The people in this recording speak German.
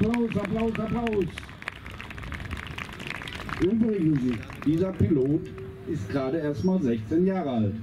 Applaus, Applaus, Applaus. Übrigens, dieser Pilot ist gerade erst mal 16 Jahre alt.